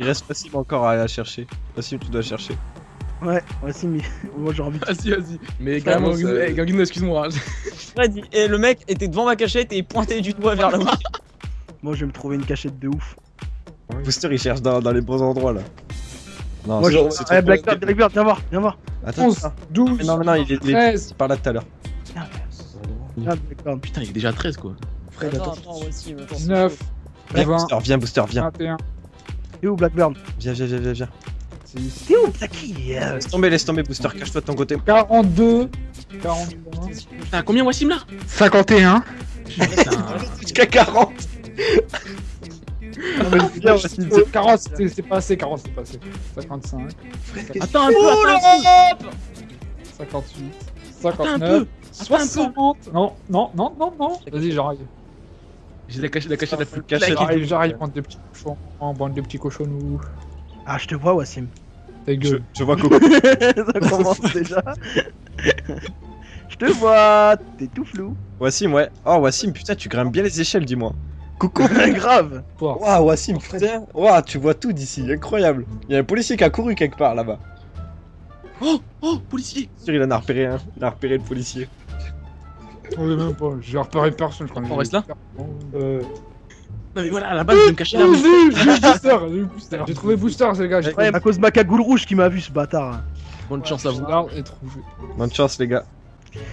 Il reste Wassim encore à chercher. Wassim, tu dois chercher. Ouais, Wassim, moi j'ai envie de... Vas-y. Mais carrément, Ganginou, excuse-moi. Et le mec était devant ma cachette et il pointait du doigt vers là-haut. Moi, je vais me trouver une cachette de ouf. Booster, il cherche dans les bons endroits là. Non, moi, genre, c'est Blackbird, viens voir. Attends, 11, 12, mais non, mais non, il est par là tout à l'heure. Putain, il est déjà 13 quoi. Fred, attends, 19, 20, viens, Booster. 21. T'es où, Blackbird? Viens. T'es où, Blacky? Laisse tomber, Booster, cache-toi de ton côté. 42, 41. Putain, combien, Wassim là? 51. Jusqu'à 40. Non, mais bien, 40, c'est pas assez, 40 c'est pas assez. 55. Attends un peu, 58, 59, 60. Non. Vas-y, j'arrive. J'ai la cachette la plus cachée. J'arrive, bande de petits cochons. Bande de petits cochons nous. Ah, je te vois, Wassim. Ta gueule. Je vois Coco. Ça commence déjà. Je te vois, t'es tout flou. Wassim, ouais. Oh, Wassim, putain, tu grimpes bien les échelles, dis-moi. Coucou, grave. Waouh, Wassim, putain. Waouh, tu vois tout d'ici, incroyable. Il y a un policier qui a couru quelque part là-bas. Oh, policier. Sûr, il en a repéré un. Il a repéré le policier. On est même pas. J'ai repéré personne, je crois. On reste là. Non mais voilà, à la base, je me cachais là. J'ai eu Booster. J'ai trouvé Booster, c'est le gars. Ouais, à cause de ma cagoule rouge qui m'a vu, ce bâtard. Bonne chance à vous. Bonne chance, les gars.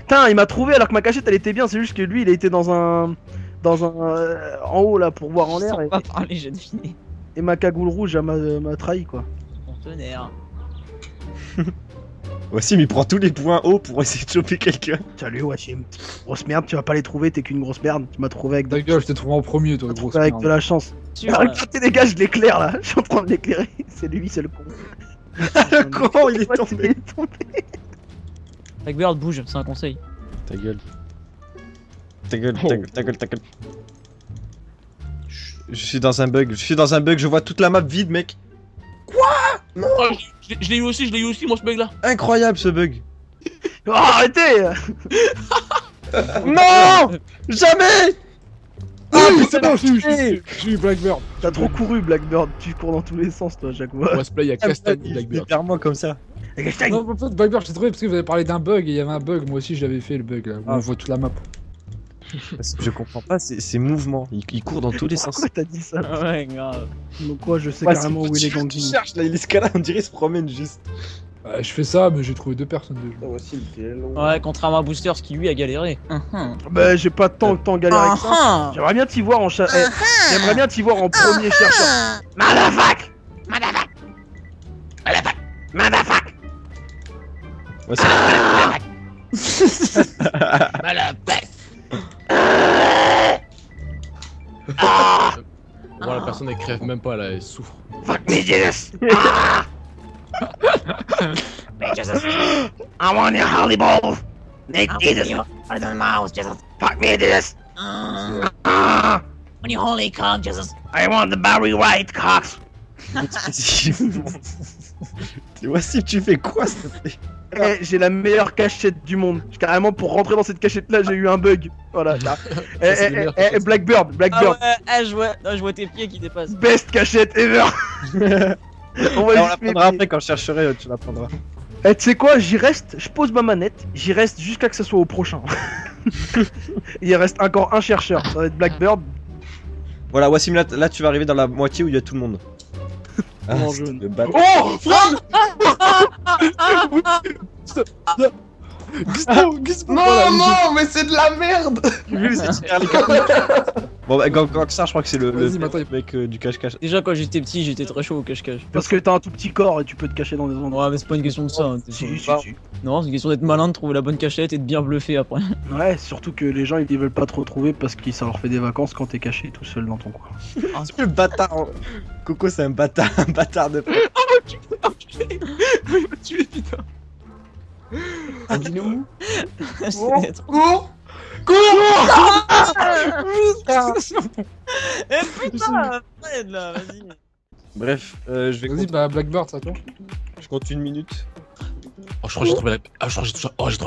Putain, il m'a trouvé alors que ma cachette elle était bien. C'est juste que lui, il était dans un. En haut là pour voir en l'air et ma cagoule rouge m'a trahi quoi. Tonnerre. Wassim il prend tous les points hauts pour essayer de choper quelqu'un. Salut Wassim, grosse merde, tu vas pas les trouver, t'es qu'une grosse merde. Tu m'as trouvé avec gueule, je t'ai trouvé en premier toi, grosse merde. Avec de la chance. Regardez les gars, je l'éclaire là, je suis en train de l'éclairer. C'est lui, c'est le con. Le con, il est tombé. Blackbird bouge, c'est un conseil. Ta gueule. Je suis dans un bug, je vois toute la map vide, mec. Quoi? Non, je l'ai eu aussi, moi, ce bug là. Incroyable ce bug. Oh, arrêtez. Non. Jamais. Ah, oui, c'est bon, je suis Blackbird. T'as trop couru, Blackbird, tu cours dans tous les sens, toi, Jacques. WassPlay, y'a Castagne, Blackbird. Clairement comme ça. Non, en fait, Blackbird, je t'ai trouvé parce que vous avez parlé d'un bug et il y avait un bug, moi aussi, je l'avais fait le bug là. On voit toute la map. Je comprends pas ces mouvements, il court dans tous les sens. Pourquoi t'as dit ça? Ouais, grave. Donc, quoi, je sais carrément où il est Ganginou. Je cherche là, il escalade, on dirait, il se promène juste. Je fais ça, mais j'ai trouvé deux personnes déjà. Ouais, contrairement à Booster, ce qui lui a galéré. Bah, j'ai pas tant galéré que ça. J'aimerais bien t'y voir en premier chercheur. Madafac. Madafac. Bon, la personne elle crève même pas là, elle souffre. Fuck me Jesus. Jesus, I want your holy balls. Make Jesus out of my mouth, Jesus. Fuck me Jesus. When you holy cock, Jesus. I want the Barry White cocks. Tu vois si tu fais quoi s'il te plaît? Hey, j'ai la meilleure cachette du monde. Carrément, pour rentrer dans cette cachette là, j'ai eu un bug. Voilà. Blackbird. Ah ouais, je vois tes pieds qui dépassent. Best cachette ever. On la prendra après quand je chercherai, tu la prendras. Eh, tu sais quoi, j'y reste, je pose ma manette, j'y reste jusqu'à que ce soit au prochain. Il reste encore un chercheur, ça va être Blackbird. Voilà, Wassim, là tu vas arriver dans la moitié où il y a tout le monde. Ah, le bâtard. Oh Fred. Gizmo. Non, mais c'est de la merde. Bon bah Gangstar, je crois que c'est le mec du cache-cache. Déjà quand j'étais petit, j'étais très chaud au cache-cache. Parce que t'as un tout petit corps et tu peux te cacher dans des endroits. Ouais, mais c'est pas une question de ça. Non, c'est une question d'être malin, de trouver la bonne cachette et de bien bluffer après. Ouais, surtout que les gens ils veulent pas trop trouver parce que ça leur fait des vacances quand t'es caché tout seul dans ton coin. C'est le bâtard. Coco, c'est un bâtard de. Oh mon enculé. Il m'a tué, putain. Ganginou. Cours. Eh putain, Fred là, vas-y. Bref, je vais... Vas-y, bah Blackbird, ça tombe. Je compte une minute. Oh, je crois que j'ai trouvé la...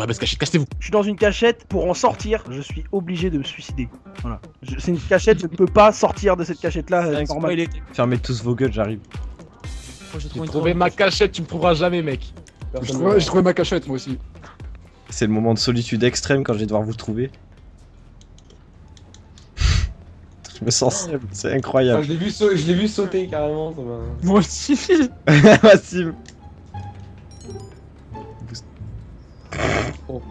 base cachette, cassez-vous. Je suis dans une cachette, pour en sortir, je suis obligé de me suicider. Voilà. C'est une cachette, je ne peux pas sortir de cette cachette là, normal. Fermez tous vos gueules, j'arrive. Moi j'ai trouvé ma cachette, tu me trouveras jamais mec. J'ai trouvé ma cachette moi aussi. C'est le moment de solitude extrême quand je vais devoir vous trouver. Je me sens simple, c'est incroyable. Enfin, je l'ai vu sauter carrément. Ça va... Moi aussi. Wassim. Oh.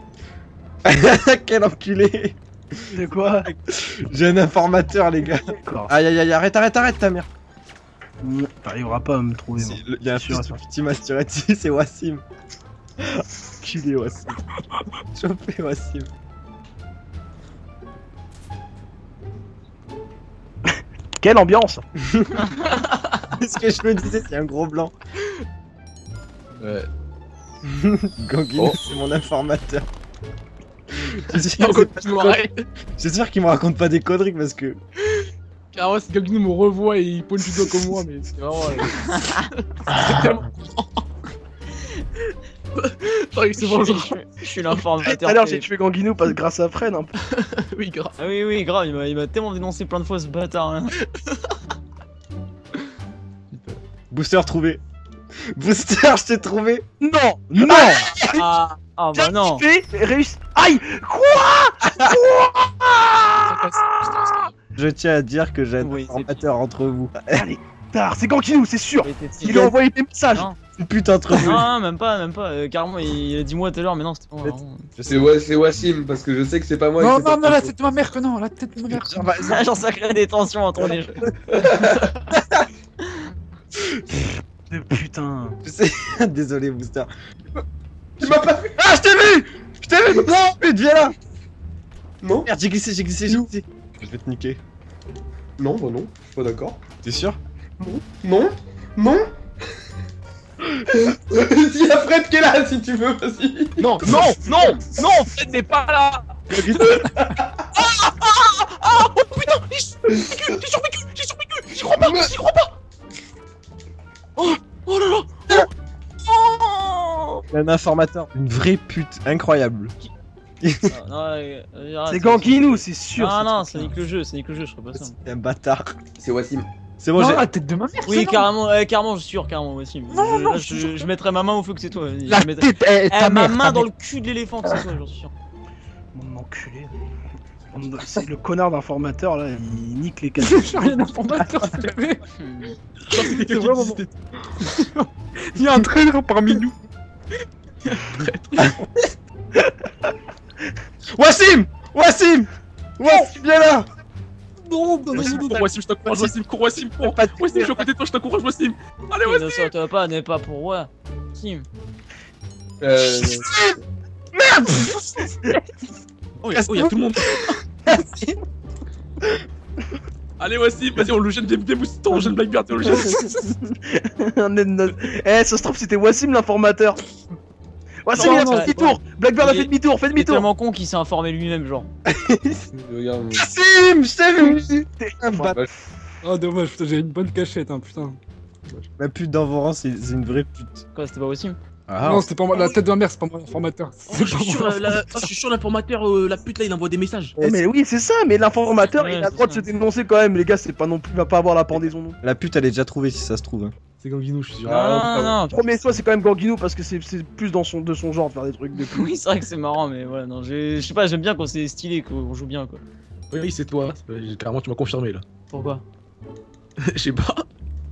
Quel enculé. C'est quoi? J'ai un informateur les gars. Aïe aïe aïe, arrête arrête arrête ta mère. T'arriveras pas à me trouver. Il y a un fils de petit masturbati, c'est Wassim. Enculé Wassim. Chopé Wassim. Quelle ambiance. C'est ce que je me disais, c'est un gros blanc. Ouais. Ganginou, oh, c'est mon informateur. J'espère qu'il me raconte pas des conneries parce que... Car ouais, si Ganginou me revoit et il pointe du doigt comme moi, mais c'est vraiment... C'est tellement... Je suis l'informateur. Alors j'ai tué Ganginou parce grâce à Fred un peu. Oui grave. Ah oui oui grave, il m'a tellement dénoncé plein de fois ce bâtard hein. Booster trouvé. Booster je t'ai trouvé. Non. Non. Ah, ah bah non. Réussi. Aïe. Quoi, quoi. Je tiens à dire que j'ai un informateur entre vous. Allez. C'est Ganginou, c'est sûr. Il a envoyé des messages. C'est putain entre vous. Non, même pas, carrément, il a dit moi tout à l'heure, mais non, c'était pas moi. C'est Wassim, parce que je sais que c'est pas moi. Non, non, non, la tête de ma mère, que non, la tête de ma mère. J'en sacré des tensions entre les jeux. De putain. Je sais, désolé, Booster. Tu m'as pas vu. Ah, je t'ai vu. Je t'ai vu. Non, mais viens là. Non. Merde, j'ai glissé, j'ai glissé, j'ai glissé. Je vais te niquer. Non, bah non, je suis pas d'accord. T'es sûr? Non, non, non. Il y a Fred qui est là si tu veux, vas-y. Non, non, non, non, Fred n'est pas là. Ah, ah, ah, oh putain, j'ai survécu, j'ai survécu, j'y crois pas, j'y crois pas. Oh, oh là là, oh. Il y a un informateur, une vraie pute, incroyable. C'est Ganginou, c'est sûr. Ah non, ça nique le jeu, ça nique le jeu, je crois pas ça. C'est un bâtard. C'est Wassim. C'est bon, j'ai la tête de ma mère. Oui, carrément, carrément, je suis sûr, carrément, Wassim. Non, non, je mettrai ma main au feu que c'est toi. La tête, ma main dans le cul de l'éléphant que c'est toi, j'en suis sûr. Mon enculé. C'est le connard d'informateur là, il nique les cadeaux. J'ai rien d'informateur, c'est vrai. C'est vraiment bon. Il y a un traître parmi nous. Wassim, Wassim, Wassim, viens là. Non, non, non, non, Wassim, je t'encourage, Wassim, cours, Wassim, cours, Wassim, je suis à côté de toi, je t'encourage, Wassim. Allez, Wassim. Ne sors pas, n'est pas pour moi. Kim. Merde. Oh, y'a tout le monde. Wassim. Allez, Wassim, vas-y, on le gêne, déboustant, on gêne Blackbird, on le gêne. Eh, ça se trouve, c'était Wassim l'informateur. Wassim, il a fait demi-tour. Blackbird a fait demi-tour, fait demi-tour. C'est tellement con qu'il s'est informé lui-même, genre. Wassim, je t'ai vu. T'es un bâtard. Oh, dommage, putain, j'ai une bonne cachette, hein, putain. La pute d'Envoran, c'est une vraie pute. Quoi, c'était pas Wassim? Non, c'était pas moi, la tête de ma mère, c'est pas moi l'informateur. Je suis sûr, l'informateur, la pute là, il envoie des messages. Mais oui, c'est ça, mais l'informateur, il a le droit de se dénoncer quand même, les gars, c'est pas non plus, il va pas avoir la pendaison. La pute, elle est déjà trouvée si ça se trouve. C'est Ganginou, je suis sûr. Ah, premier choix, c'est quand même Ganginou parce que c'est plus dans son, de son genre de faire des trucs de plus. Oui, c'est vrai que c'est marrant, mais voilà, non, je sais pas, j'aime bien quand c'est stylé, qu'on joue bien, quoi. Oui, oui, c'est toi, carrément, tu m'as confirmé là. Pourquoi? Je sais pas.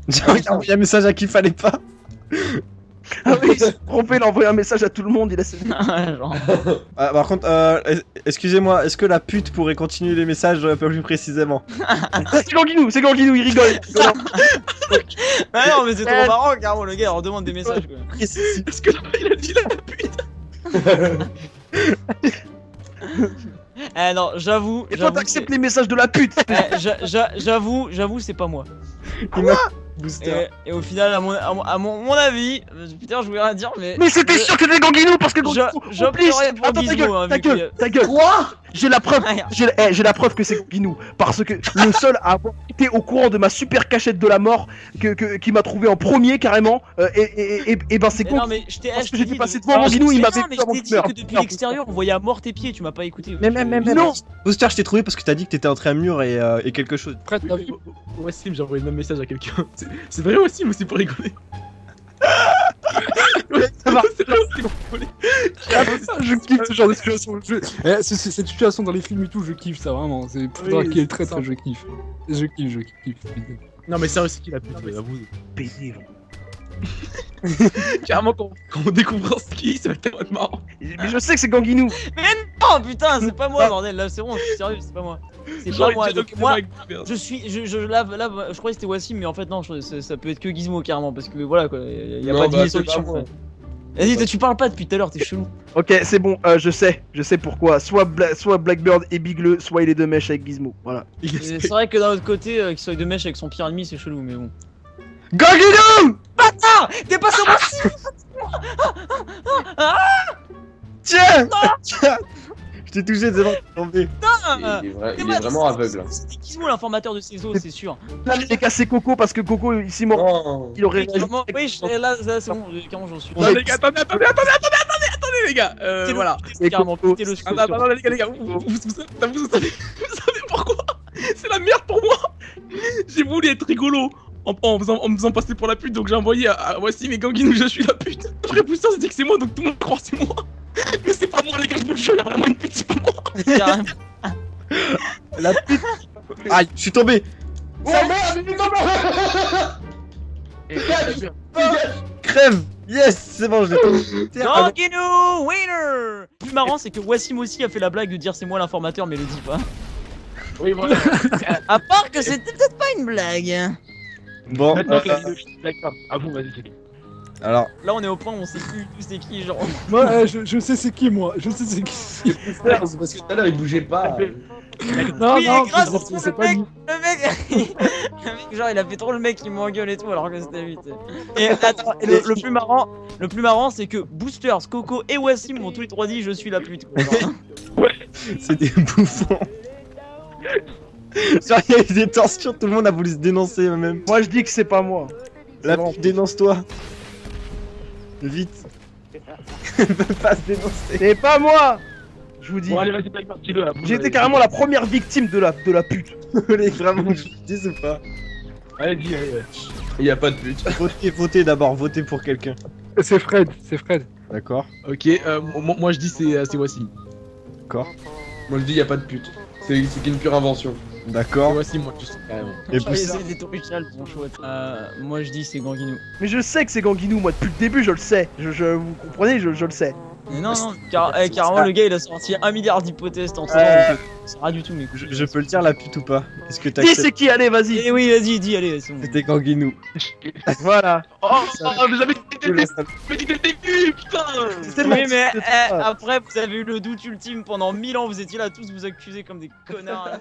J'ai envoyé un message à qui fallait pas. Ah oui, il s'est trompé, il a envoyé un message à tout le monde, il a ses... Par contre, excusez-moi, est-ce que la pute pourrait continuer les messages un peu plus précisément? C'est Ganginou, il rigole. Bah non, mais c'est trop marrant, carrément, le gars, on demande des messages, quoi. Est-ce que là, il a dit la pute? Eh non, j'avoue... Et toi, t'acceptes les messages de la pute? J'avoue, j'avoue, c'est pas moi. Quoi? Booster. Et au final, à mon avis, putain, je voulais rien dire, mais. Mais c'était sûr que c'était Ganginou parce que Ganginou. Attends, ta gueule. Quoi? J'ai la preuve. J'ai la preuve que c'est Ganginou parce que le seul à avoir été au courant de ma super cachette de la mort qui m'a trouvé en premier carrément. Et ben c'est con. Non mais je t'ai acheté. J'étais passé devant Ganginou, il m'avait dit que depuis l'extérieur, on voyait à mort tes pieds. Tu m'as pas écouté. Mais non. Booster, je t'ai trouvé parce que t'as dit que t'étais entre un mur et quelque chose. Prête. Wassim, j'ai envoyé le même message à quelqu'un. C'est vrai Wassim, mais c'est pour rigoler. Je kiffe ce genre de situation. Cette situation dans les films et tout, je kiffe ça vraiment. C'est pour qui est le traître, je kiffe. Je kiffe. Non mais sérieux, c'est qui la pute? Vous payez, vraiment. Carrément, quand on découvre ce qui, ça va être tellement marrant. Mais je sais que c'est Ganginou. Mais non, putain, c'est pas moi, bordel. Là, c'est bon, je suis sérieux, c'est pas moi. C'est pas moi. Donc, moi, je suis. Là, je croyais que c'était Wassim, mais en fait, non, ça peut être que Gizmo, carrément. Parce que voilà, quoi. Y'a pas de solution. Vas-y, tu parles pas depuis tout à l'heure, t'es chelou. Ok, c'est bon, je sais pourquoi. Soit Blackbird et Bigleux, soit il est de mèche avec Gizmo. Voilà. C'est vrai que d'un autre côté, qu'il soit de mèche avec son pire ennemi, c'est chelou, mais bon. Ganginou! Bâtard! T'es pas sur moi! Tiens! Je t'ai touché, c'est bon, t'es tombé. Putain! Il est vraiment aveugle. C'est Gizmo l'informateur de ses os, c'est sûr. Là, j'ai cassé Coco parce que Coco, ici, mort. Il aurait. Oui, là, c'est bon, comment j'en suis. Non, les gars, attendez, les gars! Voilà. C'est carrément pété le score. Attendez, les gars, vous savez pourquoi? C'est la merde pour moi! J'ai voulu être rigolo. En me faisant passer pour la pute, donc j'ai envoyé à Wassim et Ganginou, je suis la pute. Après Booster se dit que c'est moi, donc tout le monde croit que c'est moi. Mais c'est pas moi, les gars, je me jure, y'a vraiment une pute, c'est pas moi. La pute. Aïe, je suis tombé. Oh merde, je suis tombé. Crève. Yes, c'est bon, je l'ai tombé. Ganginou, winner. Le plus marrant, c'est que Wassim aussi a fait la blague de dire c'est moi l'informateur, mais le dit pas. Oui, voilà. À part que c'était peut-être pas une blague. Bon, ah bon, vas-y, c'est qui? Alors là, on est au point où on sait plus c'est qui, genre. Moi, je sais c'est qui, moi. Je sais c'est qui. C'est parce que tout à l'heure il bougeait pas. Non, oui, non, c'est pas lui. Le mec, genre, il a fait trop le mec qui m'engueule et tout, alors que c'était lui. Et attends, le plus marrant, c'est que Boosters, Coco et Wassim m'ont tous les trois dit je suis la pute. Ouais, c'est des bouffons. Genre, il y a eu des torsions, tout le monde a voulu se dénoncer même. Moi je dis que c'est pas moi. La pute, dénonce-toi. Vite. Elle peut pas se dénoncer. C'est pas moi. Je vous dis. Bon, allez, vas-y, partie 2. J'étais carrément la première victime de la pute. Les vraiment, je vous dis ou pas. Allez-y, allez. Il y a pas de pute. Votez d'abord, votez pour quelqu'un. C'est Fred, D'accord. Ok, moi je dis c'est Wassim. D'accord. Moi je dis il y a pas de pute. C'est qu'une pure invention. D'accord. Voici moi, je sais carrément. Et Booster. Moi je dis c'est Ganginou. Mais je sais que c'est Ganginou, moi depuis le début je le sais. Vous comprenez, je le sais. Mais non, carrément le gars il a sorti 1 milliard d'hypothèses en tout temps. C'est rien du tout, mais je peux le dire la pute ou pas? Est-ce que t'as... Dis c'est qui, allez vas-y. Eh oui, vas-y, dis, allez. C'était Ganginou. Voilà. Oh, j'avais dit dès le début, putain. Oui, mais après vous avez eu le doute ultime pendant 1000 ans, vous étiez là tous vous accusez comme des connards.